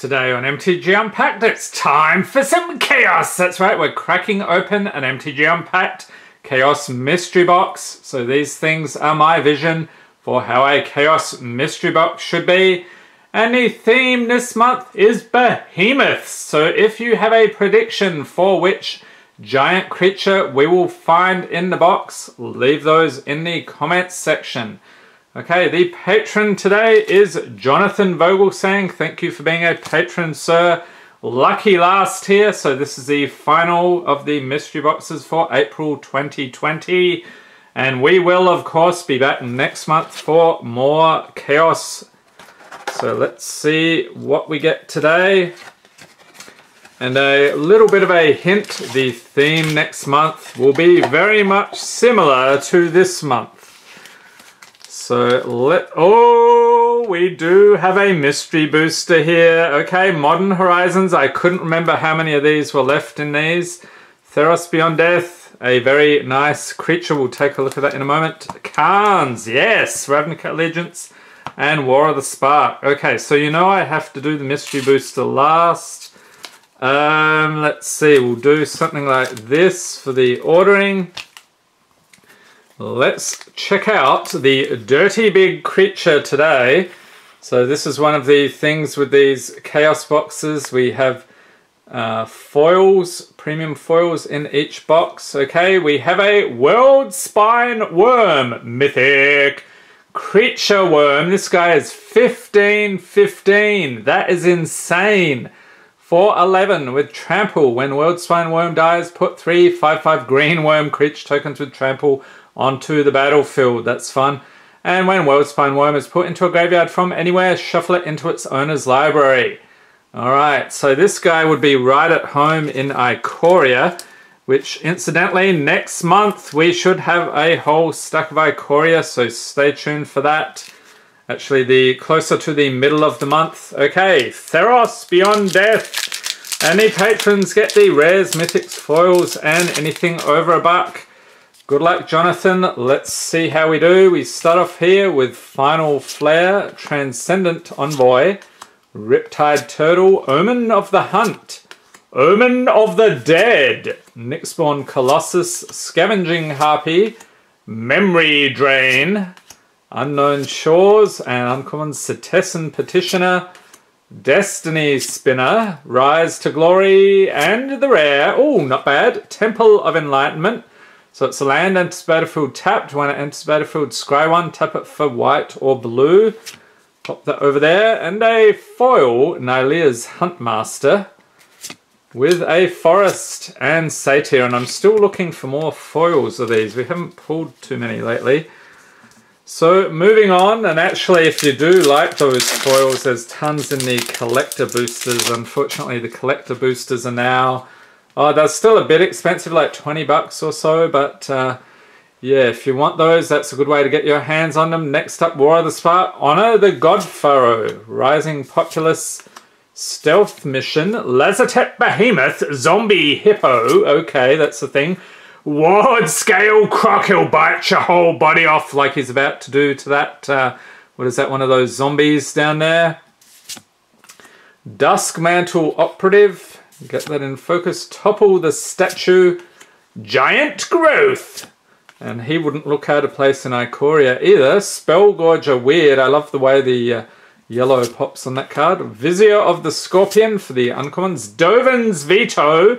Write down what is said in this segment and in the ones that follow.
Today on MTG Unpacked, it's time for some chaos! That's right, we're cracking open an MTG Unpacked Chaos Mystery Box. So these things are my vision for how a Chaos Mystery Box should be. And the theme this month is Behemoths. So if you have a prediction for which giant creature we will find in the box, leave those in the comments section. Okay, the patron today is Jonathan Vogelsang. Thank you for being a patron, sir. Lucky last here. So this is the final of the mystery boxes for April 2020. And we will, of course, be back next month for more chaos. So let's see what we get today. And a little bit of a hint, the theme next month will be very much similar to this month. So we do have a mystery booster here. Okay, Modern Horizons. I couldn't remember how many of these were left in these. Theros Beyond Death, a very nice creature. We'll take a look at that in a moment. Khans, yes, Ravnica Allegiance and War of the Spark. Okay, so you know I have to do the mystery booster last. Let's see, we'll do something like this for the ordering. Let's check out the dirty big creature today. So this is one of the things with these chaos boxes. We have foils, premium foils in each box. Okay, we have a Worldspine Wurm, mythic creature worm. This guy is 15/15. That is insane. 4/11 with trample. When Worldspine Worm dies, put 3/5/5 green worm creature tokens with trample onto the battlefield. That's fun. And when Worldspine Worm is put into a graveyard from anywhere, shuffle it into its owner's library. Alright, so this guy would be right at home in Ikoria, which incidentally next month we should have a whole stack of Ikoria, so stay tuned for that. Actually, the closer to the middle of the month. Okay, Theros Beyond Death. And the patrons get the rares, mythics, foils, and anything over a buck. Good luck, Jonathan. Let's see how we do. We start off here with Final Flare, Transcendent Envoy, Riptide Turtle, Omen of the Hunt, Omen of the Dead, Nyxborn Colossus, Scavenging Harpy, Memory Drain, Unknown Shores, and uncommon Cetessan Petitioner, Destiny Spinner, Rise to Glory, and the rare, oh, not bad, Temple of Enlightenment. So it's a land, enters battlefield tapped. When it enters battlefield, scry one, tap it for white or blue. Pop that over there. And a foil, Nylea's Huntmaster, with a forest and satyr. And I'm still looking for more foils of these. We haven't pulled too many lately. So moving on, and actually if you do like those foils, there's tons in the collector boosters. Unfortunately, the collector boosters are now... oh, they're still a bit expensive, like 20 bucks or so, but yeah, if you want those, that's a good way to get your hands on them. Next up, War of the Spark, Honor the Godfarrow, Rising Populace, Stealth Mission, Lazatec Behemoth, Zombie Hippo, okay, that's the thing. Ward Scale Croc, he'll bite your whole body off like he's about to do to that, what is that, one of those zombies down there. Dusk Mantle Operative. Get that in focus. Topple the Statue. Giant Growth. And he wouldn't look out of place in Ikoria either. Spellgorger Weird. I love the way the yellow pops on that card. Vizier of the Scorpion for the uncommons. Dovin's Veto.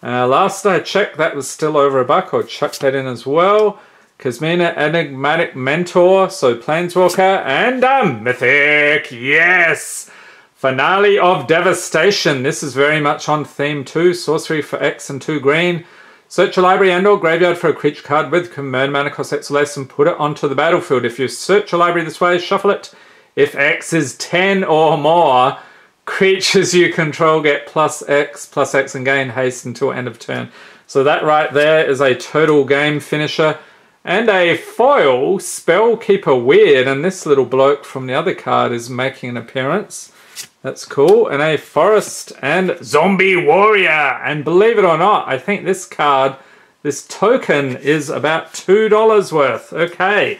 Last I checked, that was still over a buck. I'll chuck that in as well. Kazmina Enigmatic Mentor. So Planeswalker. And a mythic. Yes! Finale of Devastation. This is very much on theme too. Sorcery for X and 2 green. Search your library and or graveyard for a creature card with command mana cost X or less and put it onto the battlefield. If you search your library this way, shuffle it. If X is 10 or more, creatures you control get plus X and gain haste until end of turn. So that right there is a total game finisher. And a foil, Spellkeeper Weird. And this little bloke from the other card is making an appearance. That's cool. And a forest and zombie warrior. And believe it or not, I think this card, this token, is about $2 worth. Okay.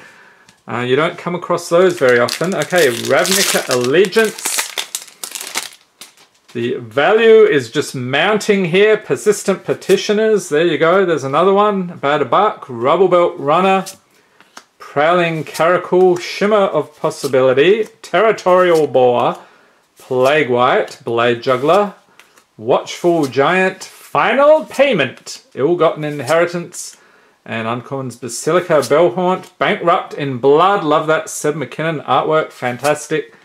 You don't come across those very often. Okay, Ravnica Allegiance. The value is just mounting here. Persistent Petitioners. There you go. There's another one. About a buck. Rubble Belt Runner. Prowling Caracal. Shimmer of Possibility. Territorial Boar. Plague White. Blade Juggler. Watchful Giant. Final Payment. Ill-Gotten Inheritance. And Uncorn's Basilica Bellhaunt. Bankrupt in Blood. Love that Seb McKinnon artwork. Fantastic.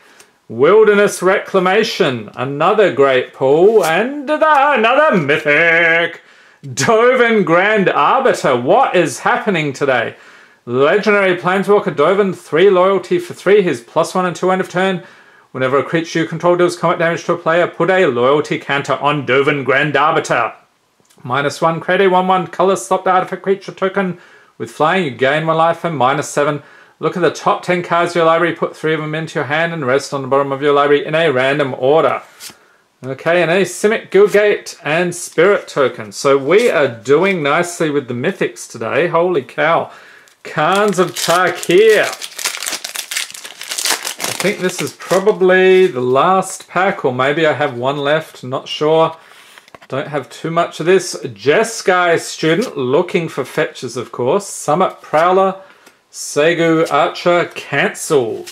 Wilderness Reclamation, another great pull, and another mythic! Dovin Grand Arbiter, what is happening today? Legendary Planeswalker Dovin, 3 loyalty for 3, his +1 and +2 end of turn. Whenever a creature you control deals combat damage to a player, put a loyalty counter on Dovin Grand Arbiter. -1, create a 1/1 colorless stop the artifact creature token. With flying, you gain 1 life and -7. Look at the top 10 cards of your library, put 3 of them into your hand, and rest on the bottom of your library in a random order. Okay, an Asymmic Guildgate and Spirit Token. So we are doing nicely with the mythics today. Holy cow. Khans of Tarkir. I think this is probably the last pack, or maybe I have one left. Not sure. Don't have too much of this. Jeskai Student, looking for fetches, of course. Summit Prowler. Segu Archer, Cancel.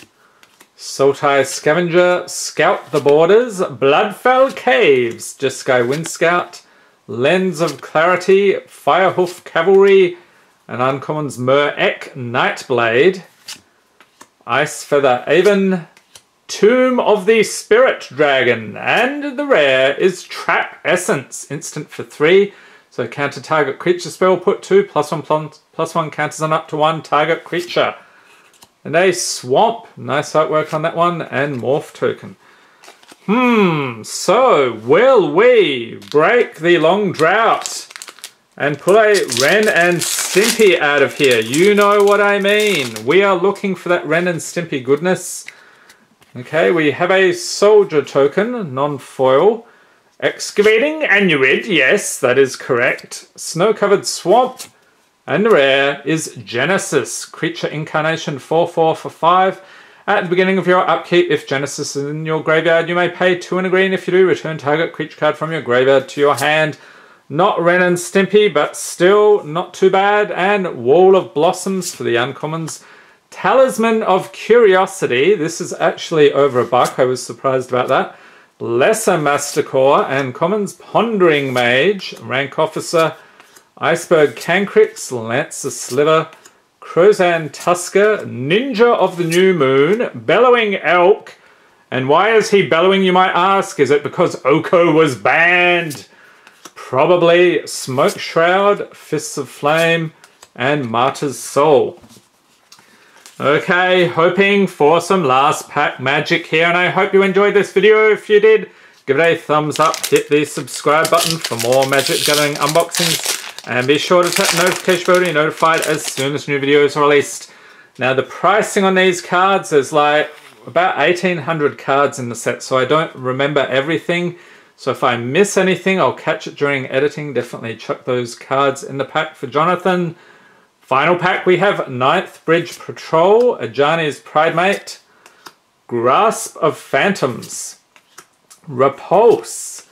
Sultai Scavenger, Scout the Borders. Bloodfell Caves, Jeskai Wind Scout. Lens of Clarity, Firehoof Cavalry. And Uncommons Mur-Ek, Nightblade. Ice Feather Aven. Tomb of the Spirit Dragon. And the rare is Trap Essence, instant for 3. So counter target creature spell, put 2, +1 counters on up to 1 target creature. And a Swamp, nice artwork on that one, and Morph Token. So will we break the long drought and pull a Ren and Stimpy out of here? You know what I mean. We are looking for that Ren and Stimpy goodness. Okay, we have a Soldier Token, non-foil. Excavating Anuid, yes, that is correct. Snow-Covered Swamp, and the rare is Genesis. Creature incarnation, 4/4 for 5. At the beginning of your upkeep, if Genesis is in your graveyard, you may pay 2 and a green. If you do, return target creature card from your graveyard to your hand. Not Ren and Stimpy, but still not too bad. And Wall of Blossoms for the uncommons. Talisman of Curiosity. This is actually over a buck. I was surprised about that. Lesser Mastercore and Commons, Pondering Mage, Rank Officer, Iceberg Cancrix, Lancer Sliver, Crozan Tusker, Ninja of the New Moon, Bellowing Elk. And why is he bellowing, you might ask? Is it because Oko was banned? Probably. Smoke Shroud, Fists of Flame, and Martyr's Soul. Okay, hoping for some last pack magic here, and I hope you enjoyed this video. If you did, give it a thumbs up, hit the subscribe button for more Magic Gathering unboxings, and be sure to tap the notification bell to be notified as soon as new videos are released. Now, the pricing on these cards, there's like about 1,800 cards in the set, so I don't remember everything. So if I miss anything, I'll catch it during editing. Definitely chuck those cards in the pack for Jonathan. Final pack, we have Ninth Bridge Patrol, Ajani's Pride Mate, Grasp of Phantoms, Repulse,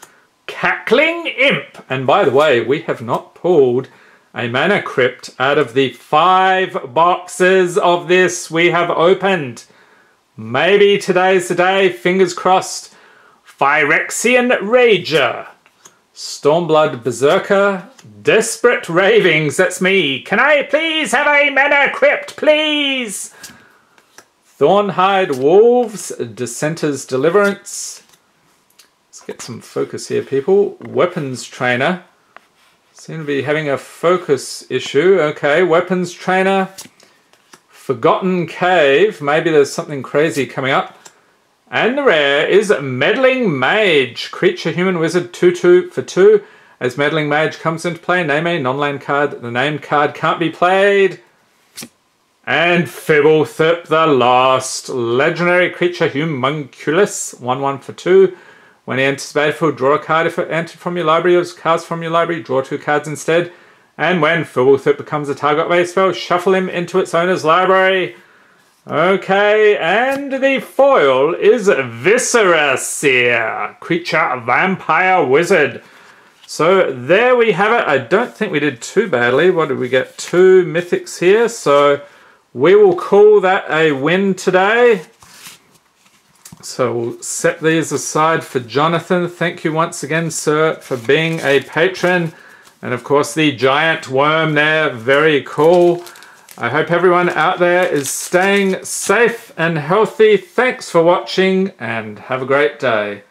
Cackling Imp. And by the way, we have not pulled a Mana Crypt out of the 5 boxes of this we have opened. Maybe today's the day, fingers crossed. Phyrexian Rager. Stormblood Berserker, Desperate Ravings, that's me. Can I please have a Mana Crypt, please? Thornhide Wolves, Dissenter's Deliverance. Let's get some focus here, people. Weapons Trainer. Seem to be having a focus issue. Okay, Weapons Trainer. Forgotten Cave. Maybe there's something crazy coming up. And the rare is Meddling Mage. Creature Human Wizard 2/2 for 2. As Meddling Mage comes into play, name a non-land card. The named card can't be played. And Fibblethip the Lost. Legendary creature Humunculus. 1/1 for 2. When he enters the battlefield, draw a card. If it entered from your library or cast from your library, draw 2 cards instead. And when Fibblethip becomes a target of a spell, shuffle him into its owner's library. Okay, and the foil is Viscera Seer, creature vampire wizard. So there we have it. I don't think we did too badly. What did we get? 2 mythics here. So we will call that a win today. So we'll set these aside for Jonathan. Thank you once again, sir, for being a patron. And of course the giant worm there, very cool. I hope everyone out there is staying safe and healthy. Thanks for watching and have a great day.